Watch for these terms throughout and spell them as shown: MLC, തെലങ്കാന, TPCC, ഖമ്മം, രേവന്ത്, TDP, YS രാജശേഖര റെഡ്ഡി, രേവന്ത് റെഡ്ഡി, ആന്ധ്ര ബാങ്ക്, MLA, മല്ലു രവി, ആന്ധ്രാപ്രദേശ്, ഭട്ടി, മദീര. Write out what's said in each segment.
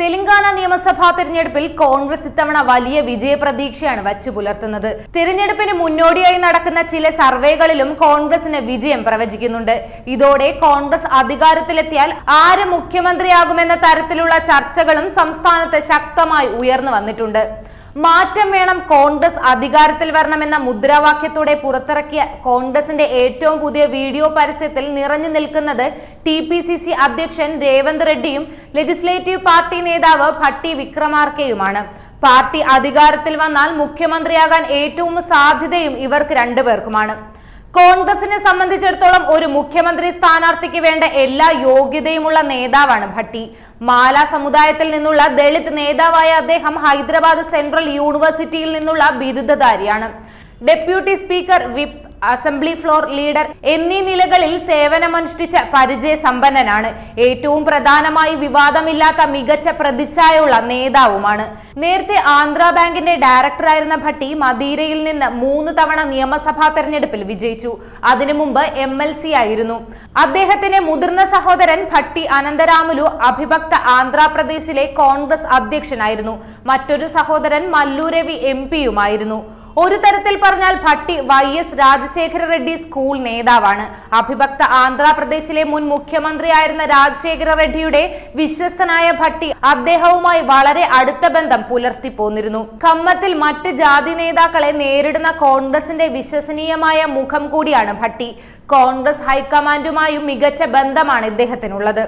തെലങ്കാന നിയമസഭാ തിരഞ്ഞെടുപ്പിൽ കോൺഗ്രസ് ഇത്തവണ വലിയ വിജയ പ്രതീക്ഷയാണ് വച്ചുപുലർത്തുന്നത്. തിരഞ്ഞെടുപ്പിന് മുന്നോടിയായി നടക്കുന്ന ചില സർവേകളിലും കോൺഗ്രസിന് വിജയം പ്രവചിക്കുന്നുണ്ട്. ഇതോടെ കോൺഗ്രസ് അധികാരത്തിലെത്തിയാൽ ആര് മുഖ്യമന്ത്രിയാകുമെന്ന തരത്തിലുള്ള ചർച്ചകളും സംസ്ഥാനത്ത് ശക്തമായി ഉയർന്നു വന്നിട്ടുണ്ട്. മാറ്റം വേണം, കോൺഗ്രസ് അധികാരത്തിൽ വരണമെന്ന മുദ്രാവാക്യത്തോടെ പുറത്തിറക്കിയ കോൺഗ്രസിന്റെ ഏറ്റവും പുതിയ വീഡിയോ പരസ്യത്തിൽ നിറഞ്ഞു നിൽക്കുന്നത് TPCC അധ്യക്ഷൻ രേവന്ത് റെഡ്ഡിയും ലെജിസ്ലേറ്റീവ് പാർട്ടി നേതാവ് ഭട്ടി വിക്രമാർക്കയുമാണ്. പാർട്ടി അധികാരത്തിൽ വന്നാൽ മുഖ്യമന്ത്രിയാകാൻ ഏറ്റവും സാധ്യതയും ഇവർക്ക് രണ്ടുപേർക്കുമാണ്. കോൺഗ്രസിനെ സംബന്ധിച്ചിടത്തോളം ഒരു മുഖ്യമന്ത്രി സ്ഥാനാർത്ഥിക്ക് വേണ്ട എല്ലാ യോഗ്യതയുമുള്ള നേതാവാണ് ഭട്ടി. മാല സമുദായത്തിൽ നിന്നുള്ള ദളിത് നേതാവായ അദ്ദേഹം ഹൈദരാബാദ് സെൻട്രൽ യൂണിവേഴ്സിറ്റിയിൽ നിന്നുള്ള ബിരുദധാരിയാണ്. Deputy speaker, whip, assembly floor leader എന്നീ നിലകളിൽ സേവനമനുഷ്ഠിച്ച പരിചയ സമ്പന്നനാണ്. ഏറ്റവും പ്രധാനമായി വിവാദമില്ലാത്ത മികച്ച പ്രതിച്ഛായുള്ള നേതാവുമാണ്. നേരത്തെ ആന്ധ്ര ബാങ്കിന്റെ ഡയറക്ടറായിരുന്ന ഭട്ടി മദീരയിൽ നിന്ന് 3 തവണ നിയമസഭാ തെരഞ്ഞെടുപ്പിൽ വിജയിച്ചു. അതിനു മുമ്പ് MLC ആയിരുന്നു. അദ്ദേഹത്തിന്റെ മുതിർന്ന സഹോദരൻ ഭട്ടി അനന്തരാമുലു അഭിഭക്ത ആന്ധ്രാപ്രദേശിലെ കോൺഗ്രസ് അധ്യക്ഷനായിരുന്നു. മറ്റൊരു സഹോദരൻ മല്ലു രവി MP യുമായിരുന്നു. ഒരു തരത്തിൽ പറഞ്ഞാൽ ഭട്ടി YS രാജശേഖര റെഡ്ഡി സ്കൂൾ നേതാവാണ്. അഭിഭക്ത ആന്ധ്രാപ്രദേശിലെ മുൻ മുഖ്യമന്ത്രിയായിരുന്ന രാജശേഖര റെഡ്ഡിയുടെ വിശ്വസ്തനായ ഭട്ടി അദ്ദേഹവുമായി വളരെ അടുത്ത ബന്ധം പുലർത്തി പോന്നിരുന്നു. ഖമ്മത്തിൽ മറ്റ് ജാതി നേതാക്കളെ നേരിടുന്ന കോൺഗ്രസിന്റെ വിശ്വസനീയമായ മുഖം കൂടിയാണ് ഭട്ടി. കോൺഗ്രസ് ഹൈക്കമാൻഡുമായും മികച്ച ബന്ധമാണ് ഇദ്ദേഹത്തിനുള്ളത്.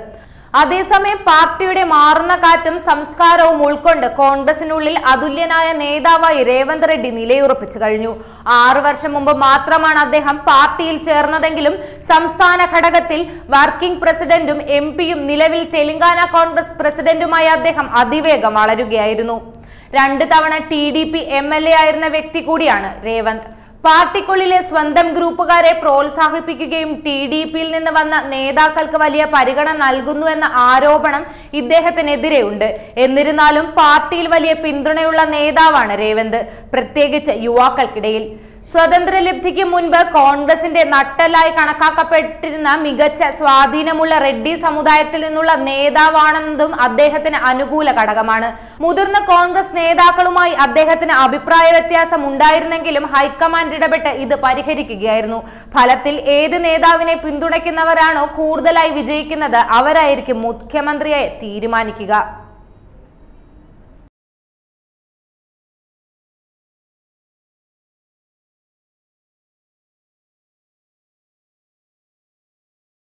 അതേസമയം പാർട്ടിയുടെ മാറുന്ന കാറ്റും സംസ്കാരവും ഉൾക്കൊണ്ട് കോൺഗ്രസിനുള്ളിൽ അതുല്യനായ നേതാവായി രേവന്ത് റെഡ്ഡി നിലയുറപ്പിച്ചു കഴിഞ്ഞു. 6 വർഷം മുമ്പ് മാത്രമാണ് അദ്ദേഹം പാർട്ടിയിൽ ചേർന്നതെങ്കിലും സംസ്ഥാന ഘടകത്തിൽ വർക്കിംഗ് പ്രസിഡന്റും MP യും നിലവിൽ തെലങ്കാന കോൺഗ്രസ് പ്രസിഡന്റുമായി അദ്ദേഹം അതിവേഗം വളരുകയായിരുന്നു. 2 തവണ TDP MLA ആയിരുന്ന വ്യക്തി കൂടിയാണ് രേവന്ത്. പാർട്ടിക്കുള്ളിലെ സ്വന്തം ഗ്രൂപ്പുകാരെ പ്രോത്സാഹിപ്പിക്കുകയും TDP യിൽ നിന്ന് വന്ന നേതാക്കൾക്ക് വലിയ പരിഗണന നൽകുന്നു എന്ന ആരോപണം ഇദ്ദേഹത്തിനെതിരെ ഉണ്ട്. എന്നിരുന്നാലും പാർട്ടിയിൽ വലിയ പിന്തുണയുള്ള നേതാവാണ് രേവന്ത്, പ്രത്യേകിച്ച് യുവാക്കൾക്കിടയിൽ. സ്വാതന്ത്ര്യലബ്ധിക്ക് മുൻപ് കോൺഗ്രസിന്റെ നട്ടെല്ലായി കണക്കാക്കപ്പെട്ടിരുന്ന മികച്ച സ്വാധീനമുള്ള റെഡ്ഡി സമുദായത്തിൽ നിന്നുള്ള നേതാവാണെന്നതും അദ്ദേഹത്തിന് അനുകൂല ഘടകമാണ്. മുതിർന്ന കോൺഗ്രസ് നേതാക്കളുമായി അദ്ദേഹത്തിന് അഭിപ്രായ വ്യത്യാസം ഉണ്ടായിരുന്നെങ്കിലും ഹൈക്കമാൻഡ് ഇടപെട്ട് ഇത് പരിഹരിക്കുകയായിരുന്നു. ഫലത്തിൽ ഏത് നേതാവിനെ പിന്തുണയ്ക്കുന്നവരാണോ കൂടുതലായി വിജയിക്കുന്നത് അവരായിരിക്കും മുഖ്യമന്ത്രിയെ തീരുമാനിക്കുക.